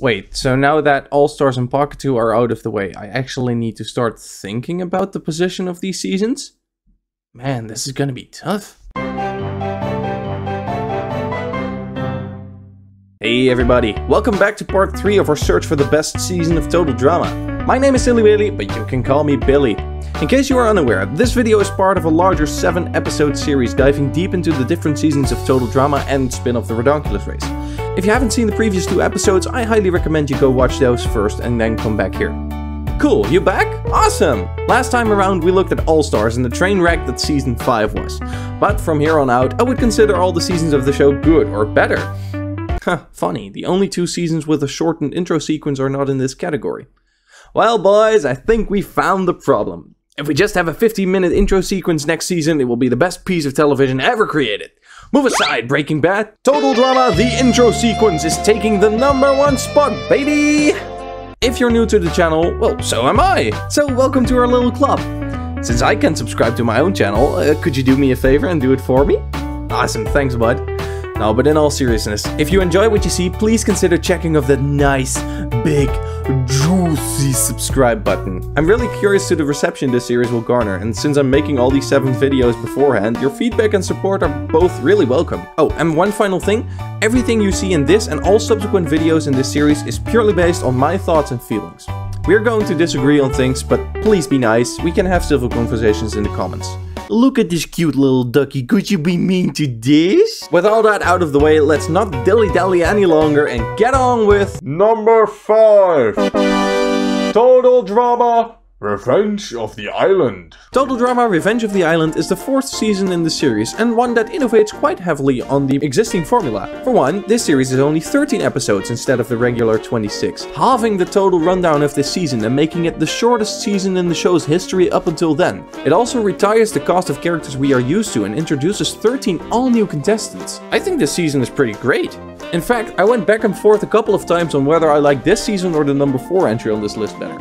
Wait, so now that All Stars and Pahkitew are out of the way, I actually need to start thinking about the position of these seasons? Man, this is gonna be tough. Hey everybody, welcome back to part 3 of our search for the best season of Total Drama. My name is Silly Billy, but you can call me Billy. In case you are unaware, this video is part of a larger 7-episode series diving deep into the different seasons of Total Drama and spin-off the Ridonculous Race. If you haven't seen the previous 2 episodes, I highly recommend you go watch those first and then come back here. Cool, you back? Awesome! Last time around we looked at All Stars and the train wreck that season 5 was. But from here on out, I would consider all the seasons of the show good or better. Huh, funny, the only 2 seasons with a shortened intro sequence are not in this category. Well boys, I think we found the problem. If we just have a 15-minute intro sequence next season, it will be the best piece of television ever created. Move aside, Breaking Bad. Total Drama, the intro sequence is taking the #1 spot, baby! If you're new to the channel, well, so am I! So welcome to our little club. Since I can subscribe to my own channel, could you do me a favor and do it for me? Awesome, thanks bud. No, but in all seriousness, if you enjoy what you see, please consider checking off that nice, big, juicy subscribe button. I'm really curious to the reception this series will garner, and since I'm making all these 7 videos beforehand, your feedback and support are both really welcome. Oh, and one final thing, everything you see in this and all subsequent videos in this series is purely based on my thoughts and feelings. We're going to disagree on things, but please be nice, we can have civil conversations in the comments. Look at this cute little ducky, could you be mean to this? With all that out of the way, let's not dilly-dally any longer and get on with... #5! Total Drama Revenge of the Island. Total Drama Revenge of the Island is the 4th season in the series and one that innovates quite heavily on the existing formula. For one, this series is only 13 episodes instead of the regular 26, halving the total rundown of this season and making it the shortest season in the show's history up until then. It also retires the cast of characters we are used to and introduces 13 all-new contestants. I think this season is pretty great. In fact, I went back and forth a couple of times on whether I like this season or the #4 entry on this list better.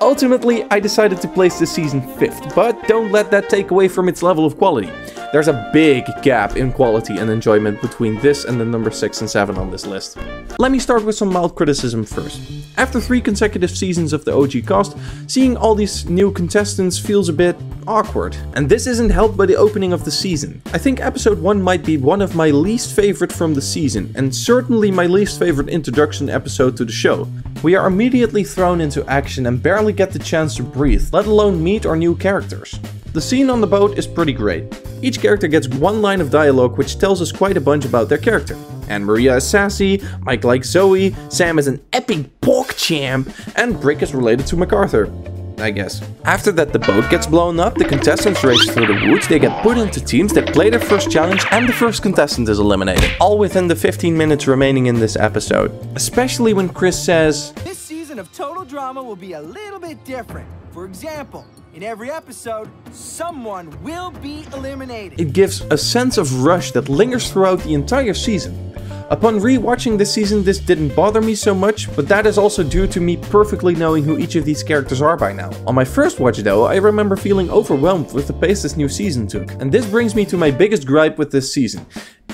Ultimately, I decided to place this season 5th, but don't let that take away from its level of quality. There's a big gap in quality and enjoyment between this and the #6 and #7 on this list. Let me start with some mild criticism first. After 3 consecutive seasons of the OG cast, seeing all these new contestants feels a bit awkward. And this isn't helped by the opening of the season. I think episode 1 might be one of my least favorite from the season, and certainly my least favorite introduction episode to the show. We are immediately thrown into action and barely get the chance to breathe, let alone meet our new characters. The scene on the boat is pretty great. Each character gets one line of dialogue which tells us quite a bunch about their character. Anne-Maria is sassy, Mike likes Zoe, Sam is an epic pork champ, and Brick is related to MacArthur. I guess. After that, the boat gets blown up, the contestants race through the woods, they get put into teams that play their first challenge, and the first contestant is eliminated. All within the 15 minutes remaining in this episode. Especially when Chris says, "This season of Total Drama will be a little bit different. For example, in every episode, someone will be eliminated." It gives a sense of rush that lingers throughout the entire season. Upon re-watching this season, this didn't bother me so much, but that is also due to me perfectly knowing who each of these characters are by now. On my first watch though, I remember feeling overwhelmed with the pace this new season took. And this brings me to my biggest gripe with this season.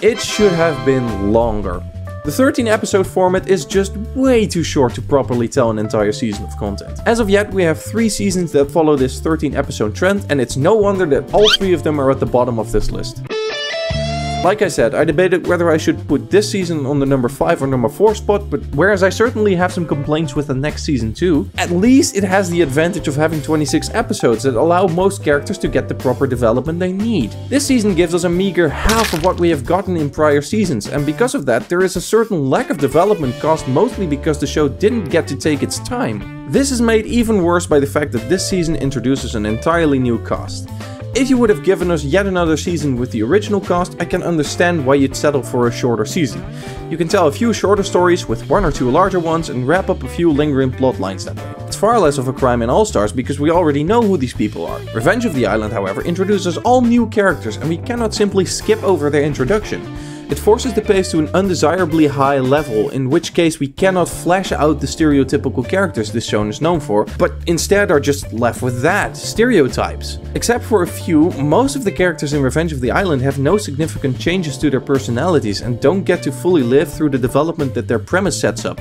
It should have been longer. The 13-episode format is just way too short to properly tell an entire season of content. As of yet, we have 3 seasons that follow this 13-episode trend, and it's no wonder that all 3 of them are at the bottom of this list. Like I said, I debated whether I should put this season on the #5 or #4 spot, but whereas I certainly have some complaints with the next season too, at least it has the advantage of having 26 episodes that allow most characters to get the proper development they need. This season gives us a meager half of what we have gotten in prior seasons, and because of that, there is a certain lack of development caused mostly because the show didn't get to take its time. This is made even worse by the fact that this season introduces an entirely new cast. If you would have given us yet another season with the original cast, I can understand why you'd settle for a shorter season. You can tell a few shorter stories with 1 or 2 larger ones and wrap up a few lingering plot lines that way. It's far less of a crime in All Stars because we already know who these people are. Revenge of the Island, however, introduces all new characters and we cannot simply skip over their introduction. It forces the pace to an undesirably high level, in which case we cannot flesh out the stereotypical characters this show is known for, but instead are just left with that, stereotypes. Except for a few, most of the characters in Revenge of the Island have no significant changes to their personalities and don't get to fully live through the development that their premise sets up.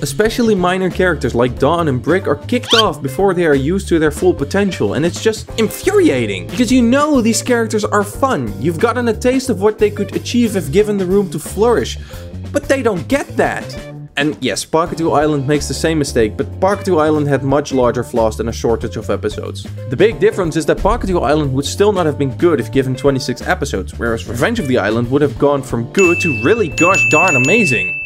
Especially minor characters like Dawn and Brick are kicked off before they are used to their full potential, and it's just infuriating! Because you know these characters are fun, you've gotten a taste of what they could achieve if given the room to flourish, but they don't get that! And yes, Pahkitew Island makes the same mistake, but Pahkitew Island had much larger flaws than a shortage of episodes. The big difference is that Pahkitew Island would still not have been good if given 26 episodes, whereas Revenge of the Island would have gone from good to really gosh darn amazing.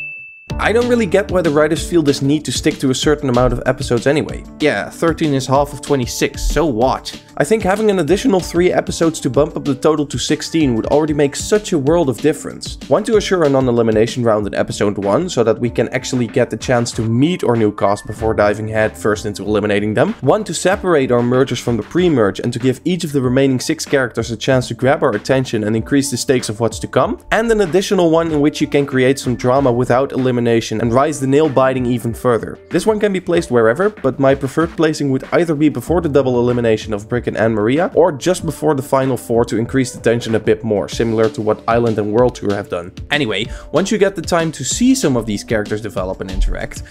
I don't really get why the writers feel this need to stick to a certain amount of episodes anyway. Yeah, 13 is half of 26, so what? I think having an additional 3 episodes to bump up the total to 16 would already make such a world of difference. One to assure a non-elimination round in episode 1, so that we can actually get the chance to meet our new cast before diving head first into eliminating them. One to separate our mergers from the pre-merge and to give each of the remaining 6 characters a chance to grab our attention and increase the stakes of what's to come. And an additional one in which you can create some drama without elimination and rise the nail-biting even further. This one can be placed wherever, but my preferred placing would either be before the double elimination of Brick and Anne-Maria, or just before the final 4 to increase the tension a bit more, similar to what Island and World Tour have done. Anyway, once you get the time to see some of these characters develop and interact,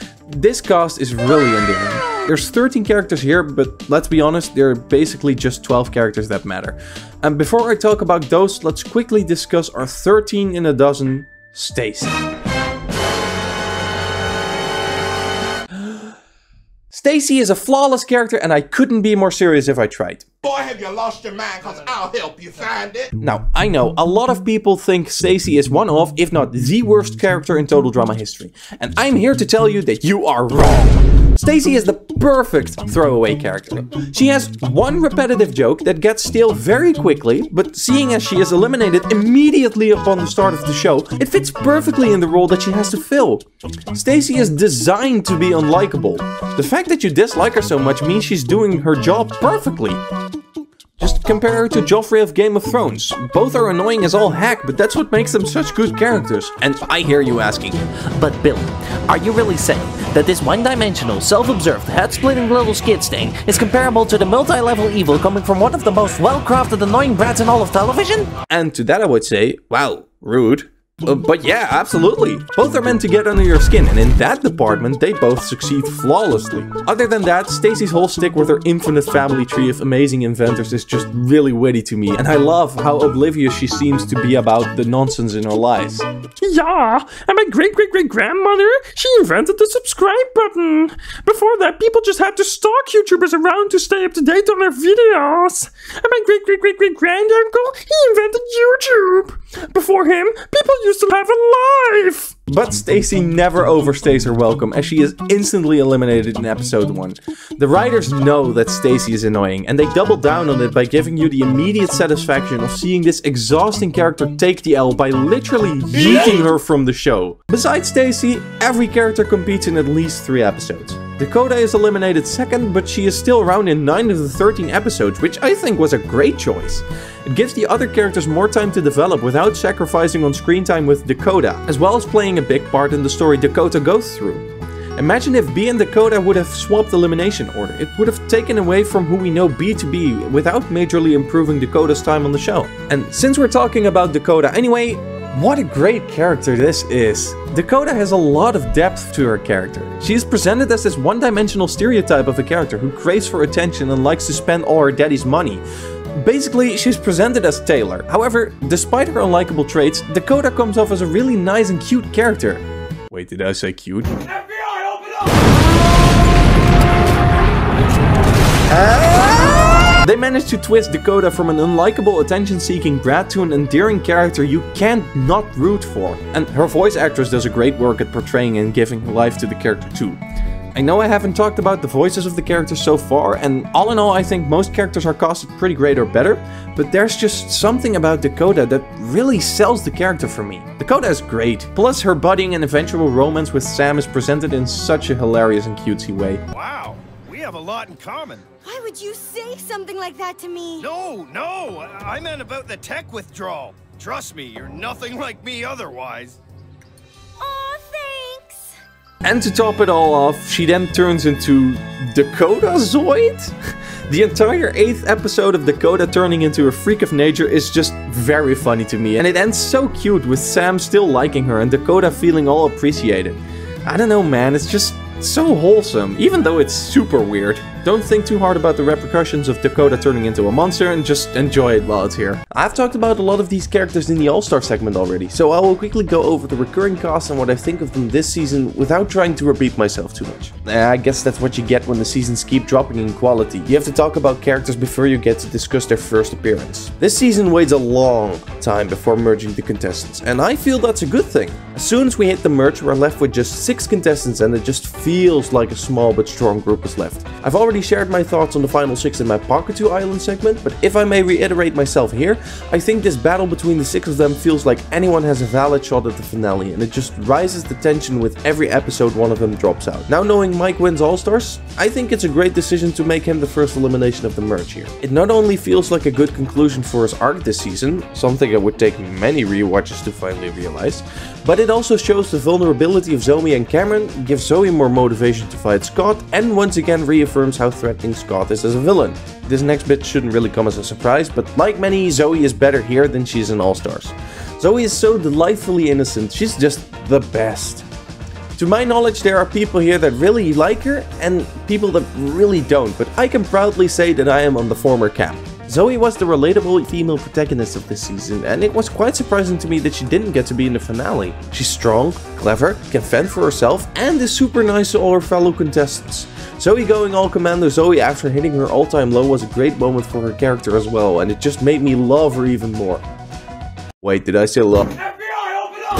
this cast is really endearing. There's 13 characters here, but let's be honest, there are basically just 12 characters that matter. And before I talk about those, let's quickly discuss our 13 in a dozen, Stacey. Stacey is a flawless character, and I couldn't be more serious if I tried. Boy, have you lost your mind, cause I'll help you find it. Now, I know, a lot of people think Stacey is one of, if not the worst character in Total Drama history. And I'm here to tell you that you are wrong. Stacey is the perfect throwaway character. She has one repetitive joke that gets stale very quickly, but seeing as she is eliminated immediately upon the start of the show, it fits perfectly in the role that she has to fill. Stacey is designed to be unlikable. The fact that you dislike her so much means she's doing her job perfectly. Just compare her to Joffrey of Game of Thrones. Both are annoying as all heck, but that's what makes them such good characters. And I hear you asking, but Bill, are you really saying that this one-dimensional, self-observed, head-splitting little skid stain is comparable to the multi-level evil coming from one of the most well-crafted annoying brats in all of television? And to that I would say, wow, rude. But yeah, absolutely. Both are meant to get under your skin, and in that department, they both succeed flawlessly. Other than that, Stacey's whole stick with her infinite family tree of amazing inventors is just really witty to me, and I love how oblivious she seems to be about the nonsense in her lives. Yeah, and my great-great-great-grandmother, she invented the subscribe button. Before that, people just had to stalk YouTubers around to stay up to date on their videos. And my great-great-great-great-granduncle, he invented YouTube. Before him, people used to have a life! But Stacey never overstays her welcome, as she is instantly eliminated in episode 1. The writers know that Stacey is annoying, and they double down on it by giving you the immediate satisfaction of seeing this exhausting character take the L by literally yeeting her from the show. Besides Stacey, every character competes in at least 3 episodes. Dakota is eliminated second, but she is still around in 9 of the 13 episodes, which I think was a great choice. It gives the other characters more time to develop without sacrificing on screen time with Dakota, as well as playing a big part in the story Dakota goes through. Imagine if B and Dakota would have swapped elimination order. It would have taken away from who we know B to be without majorly improving Dakota's time on the show. And since we're talking about Dakota anyway, what a great character this is. Dakota has a lot of depth to her character. She is presented as this one-dimensional stereotype of a character who craves for attention and likes to spend all her daddy's money. Basically, she's presented as Taylor. However, despite her unlikable traits, Dakota comes off as a really nice and cute character. Wait, did I say cute? FBI, open up! They managed to twist Dakota from an unlikable attention-seeking brat to an endearing character you can't not root for. And her voice actress does a great work at portraying and giving life to the character too. I know I haven't talked about the voices of the characters so far, and all in all I think most characters are casted pretty great or better, but there's just something about Dakota that really sells the character for me. Dakota is great, plus her budding and eventual romance with Sam is presented in such a hilarious and cutesy way. Wow, we have a lot in common. Why would you say something like that to me? No, no, I meant about the tech withdrawal. Trust me, you're nothing like me otherwise. Aw, thanks! And to top it all off, she then turns into Dakota Zoid? The entire 8th episode of Dakota turning into a freak of nature is just very funny to me. And it ends so cute with Sam still liking her and Dakota feeling all appreciated. I don't know, man, it's just so wholesome, even though it's super weird. Don't think too hard about the repercussions of Dakota turning into a monster and just enjoy it while it's here. I've talked about a lot of these characters in the All-Star segment already, so I will quickly go over the recurring cast and what I think of them this season without trying to repeat myself too much. I guess that's what you get when the seasons keep dropping in quality. You have to talk about characters before you get to discuss their first appearance. This season waits a long time before merging the contestants, and I feel that's a good thing. As soon as we hit the merge, we're left with just 6 contestants and it just feels like a small but strong group is left. I've already shared my thoughts on the final 6 in my Pahkitew Island segment, but if I may reiterate myself here, I think this battle between the 6 of them feels like anyone has a valid shot at the finale, and it just rises the tension with every episode one of them drops out. Now knowing Mike wins All-Stars, I think it's a great decision to make him the first elimination of the merge here. It not only feels like a good conclusion for his arc this season, something it would take many rewatches to finally realize, but it also shows the vulnerability of Zoe and Cameron, gives Zoe more motivation to fight Scott, and once again reaffirms how threatening Scott is as a villain. This next bit shouldn't really come as a surprise, but like many, Zoe is better here than she is in All-Stars. Zoe is so delightfully innocent, she's just the best. To my knowledge, there are people here that really like her and people that really don't, but I can proudly say that I am on the former camp. Zoe was the relatable female protagonist of this season, and it was quite surprising to me that she didn't get to be in the finale. She's strong, clever, can fend for herself, and is super nice to all her fellow contestants. Zoe going all Commander Zoe after hitting her all-time low was a great moment for her character as well, and it just made me love her even more. Wait, did I say love? FBI, open up!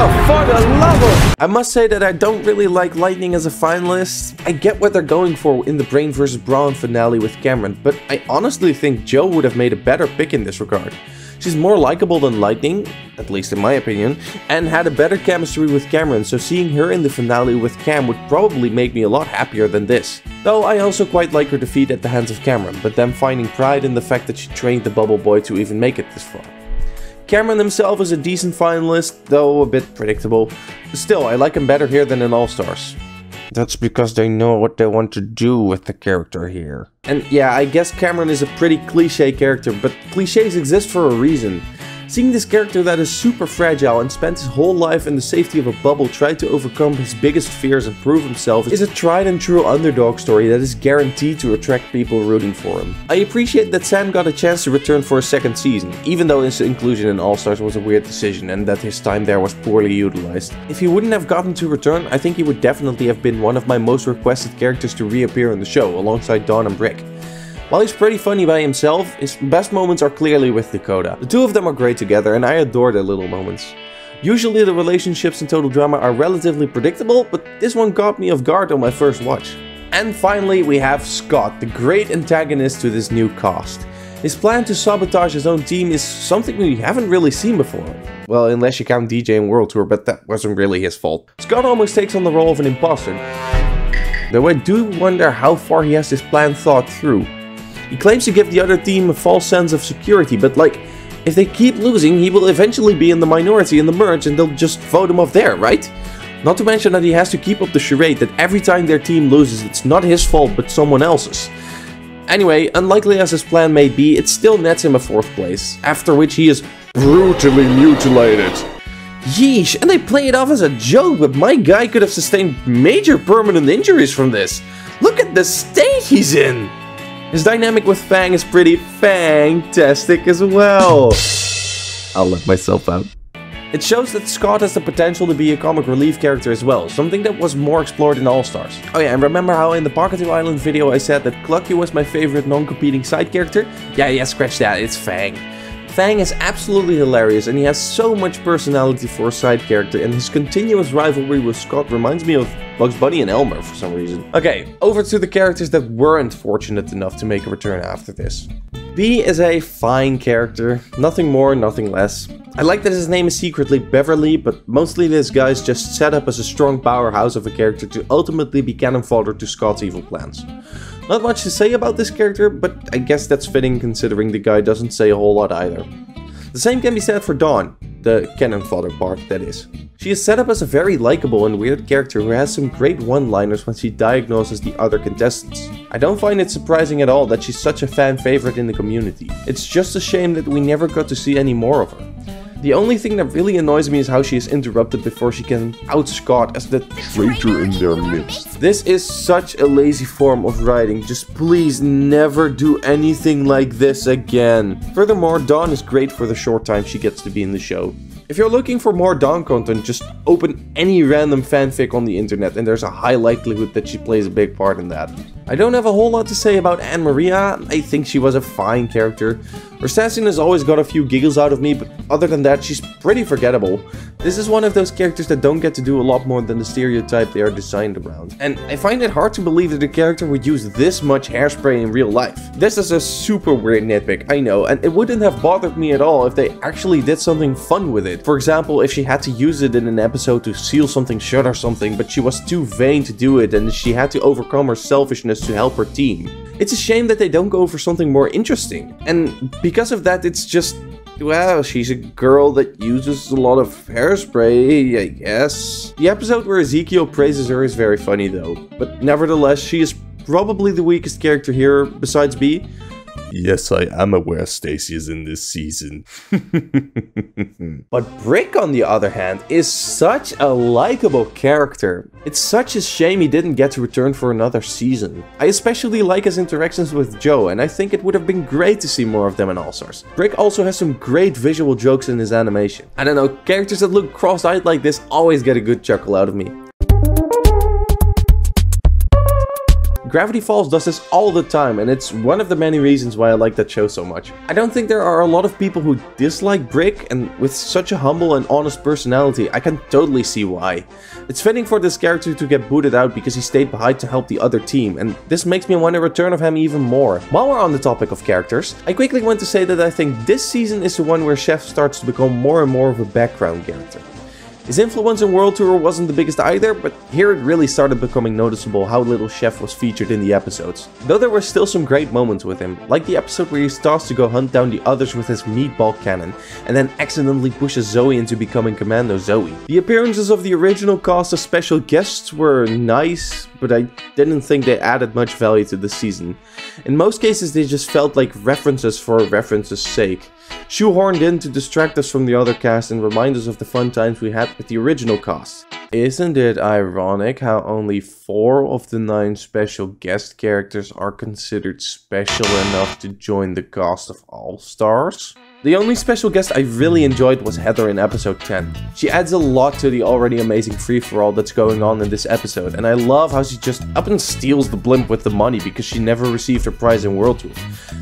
Oh, for the love of! I must say that I don't really like Lightning as a finalist. I get what they're going for in the Brain vs. Brawn finale with Cameron, but I honestly think Jo would have made a better pick in this regard. She's more likable than Lightning, at least in my opinion, and had a better chemistry with Cameron, so seeing her in the finale with Cam would probably make me a lot happier than this. Though I also quite like her defeat at the hands of Cameron, but then finding pride in the fact that she trained the Bubble Boy to even make it this far. Cameron himself is a decent finalist, though a bit predictable. Still, I like him better here than in All-Stars. That's because they know what they want to do with the character here. And yeah, I guess Cameron is a pretty cliché character, but clichés exist for a reason. Seeing this character that is super fragile and spent his whole life in the safety of a bubble try to overcome his biggest fears and prove himself is a tried and true underdog story that is guaranteed to attract people rooting for him. I appreciate that Sam got a chance to return for a second season, even though his inclusion in All-Stars was a weird decision and that his time there was poorly utilized. If he wouldn't have gotten to return, I think he would definitely have been one of my most requested characters to reappear on the show, alongside Dawn and Brick. While he's pretty funny by himself, his best moments are clearly with Dakota. The two of them are great together and I adore their little moments. Usually the relationships in Total Drama are relatively predictable, but this one caught me off guard on my first watch. And finally we have Scott, the great antagonist to this new cast. His plan to sabotage his own team is something we haven't really seen before. Well, unless you count DJ and World Tour, but that wasn't really his fault. Scott almost takes on the role of an imposter, though I do wonder how far he has his plan thought through. He claims to give the other team a false sense of security, but like, if they keep losing, he will eventually be in the minority in the merge and they'll just vote him off there, right? Not to mention that he has to keep up the charade that every time their team loses, it's not his fault but someone else's. Anyway, unlikely as his plan may be, it still nets him a 4th place, after which he is brutally mutilated. Yeesh, and they play it off as a joke, but my guy could have sustained major permanent injuries from this. Look at the state he's in! His dynamic with Fang is pretty fantastic as well. I'll let myself out. It shows that Scott has the potential to be a comic relief character as well, something that was more explored in All-Stars. Oh yeah, and remember how in the Pahkitew Island video I said that Clucky was my favorite non-competing side character? Yeah, scratch that, it's Fang. Fang is absolutely hilarious and he has so much personality for a side character, and his continuous rivalry with Scott reminds me of Bugs Bunny and Elmer for some reason. Okay, over to the characters that weren't fortunate enough to make a return after this. B is a fine character, nothing more, nothing less. I like that his name is secretly Beverly, but mostly this guy's just set up as a strong powerhouse of a character to ultimately be cannon fodder to Scott's evil plans. Not much to say about this character, but I guess that's fitting considering the guy doesn't say a whole lot either. The same can be said for Dawn, the cannon fodder part, that is. She is set up as a very likable and weird character who has some great one-liners when she diagnoses the other contestants. I don't find it surprising at all that she's such a fan favorite in the community. It's just a shame that we never got to see any more of her. The only thing that really annoys me is how she is interrupted before she can out Scott as the traitor in their midst. This is such a lazy form of writing, just please never do anything like this again. Furthermore, Dawn is great for the short time she gets to be in the show. If you're looking for more Dawn content, just open any random fanfic on the internet and there's a high likelihood that she plays a big part in that. I don't have a whole lot to say about Anne Maria. I think she was a fine character. Her sassiness always got a few giggles out of me, but other than that, she's pretty forgettable. This is one of those characters that don't get to do a lot more than the stereotype they are designed around. And I find it hard to believe that a character would use this much hairspray in real life. This is a super weird nitpick, I know, and it wouldn't have bothered me at all if they actually did something fun with it. For example, if she had to use it in an episode to seal something shut or something, but she was too vain to do it and she had to overcome her selfishness to help her team. It's a shame that they don't go for something more interesting. And because of that, it's just, well, she's a girl that uses a lot of hairspray, I guess. The episode where Ezekiel praises her is very funny though. But nevertheless, she is probably the weakest character here, besides B. Yes, I am aware Stacy is in this season. But Brick, on the other hand, is such a likable character. It's such a shame he didn't get to return for another season. I especially like his interactions with Joe, and I think it would have been great to see more of them in All Stars. Brick also has some great visual jokes in his animation. I don't know, characters that look cross-eyed like this always get a good chuckle out of me. Gravity Falls does this all the time, and it's one of the many reasons why I like that show so much. I don't think there are a lot of people who dislike Brick, and with such a humble and honest personality, I can totally see why. It's fitting for this character to get booted out because he stayed behind to help the other team, and this makes me want a return of him even more. While we're on the topic of characters, I quickly want to say that I think this season is the one where Chef starts to become more and more of a background character. His influence in World Tour wasn't the biggest either, but here it really started becoming noticeable how little Chef was featured in the episodes. Though there were still some great moments with him, like the episode where he starts to go hunt down the others with his meatball cannon, and then accidentally pushes Zoe into becoming Commando Zoe. The appearances of the original cast as special guests were nice, but I didn't think they added much value to the season. In most cases they just felt like references for reference's sake. Shoehorned in to distract us from the other cast and remind us of the fun times we had with the original cast. Isn't it ironic how only 4 of the 9 special guest characters are considered special enough to join the cast of All Stars? The only special guest I really enjoyed was Heather in episode 10. She adds a lot to the already amazing free-for-all that's going on in this episode, and I love how she just up and steals the blimp with the money because she never received her prize in World Tour.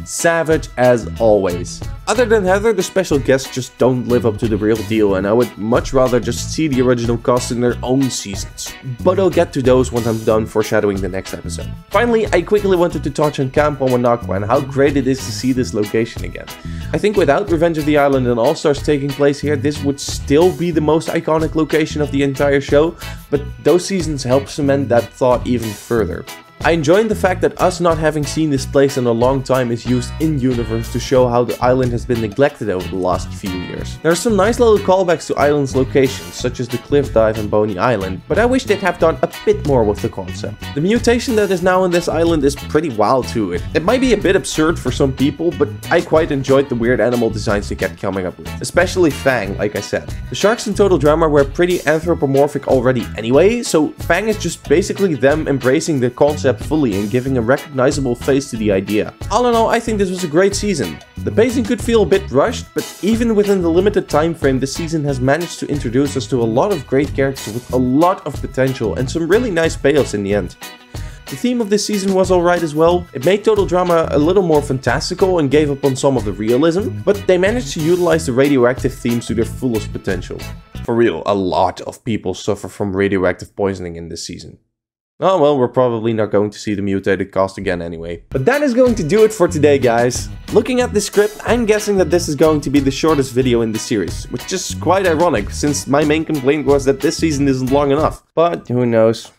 Savage as always. Other than Heather, the special guests just don't live up to the real deal, and I would much rather just see the original cast in their own seasons. But I'll get to those once I'm done foreshadowing the next episode. Finally, I quickly wanted to touch on Camp Wawanakwa and how great it is to see this location again. I think without Revenge of the Island and All Stars taking place here, this would still be the most iconic location of the entire show, but those seasons help cement that thought even further. I enjoyed the fact that us not having seen this place in a long time is used in-universe to show how the island has been neglected over the last few years. There are some nice little callbacks to island's locations, such as the cliff dive and Boney Island, but I wish they'd have done a bit more with the concept. The mutation that is now on this island is pretty wild too. It might be a bit absurd for some people, but I quite enjoyed the weird animal designs they kept coming up with, especially Fang, like I said. The sharks in Total Drama were pretty anthropomorphic already anyway, so Fang is just basically them embracing the concept fully and giving a recognizable face to the idea. All in all, I think this was a great season. The pacing could feel a bit rushed, but even within the limited time frame, this season has managed to introduce us to a lot of great characters with a lot of potential and some really nice payoffs in the end. The theme of this season was alright as well. It made Total Drama a little more fantastical and gave up on some of the realism, but they managed to utilize the radioactive themes to their fullest potential. For real, a lot of people suffer from radioactive poisoning in this season. Oh well, we're probably not going to see the mutated cast again anyway. But that is going to do it for today, guys. Looking at the script, I'm guessing that this is going to be the shortest video in the series, which is quite ironic since my main complaint was that this season isn't long enough. But who knows?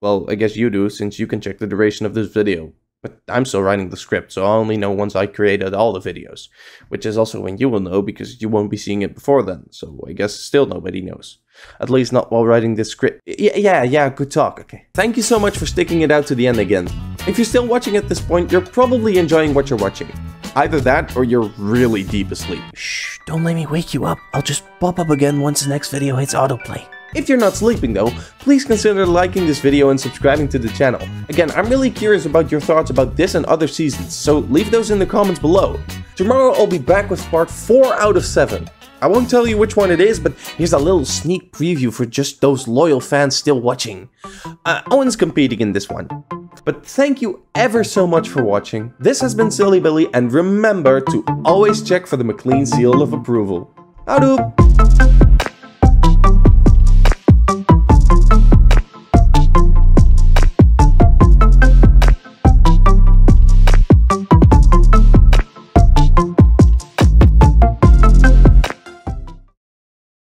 Well, I guess you do, since you can check the duration of this video. But I'm still writing the script, so I'll only know once I created all the videos, which is also when you will know, because you won't be seeing it before then, so I guess still nobody knows. At least not while writing this script. Yeah, good talk, okay. Thank you so much for sticking it out to the end again. If you're still watching at this point, you're probably enjoying what you're watching. Either that, or you're really deep asleep. Shh, don't let me wake you up. I'll just pop up again once the next video hits autoplay. If you're not sleeping though, please consider liking this video and subscribing to the channel. Again, I'm really curious about your thoughts about this and other seasons, so leave those in the comments below. Tomorrow I'll be back with part 4 out of 7. I won't tell you which one it is, but here's a little sneak preview for just those loyal fans still watching. Owen's competing in this one. But thank you ever so much for watching. This has been Silly Billy, and remember to always check for the McLean seal of approval. Howdo!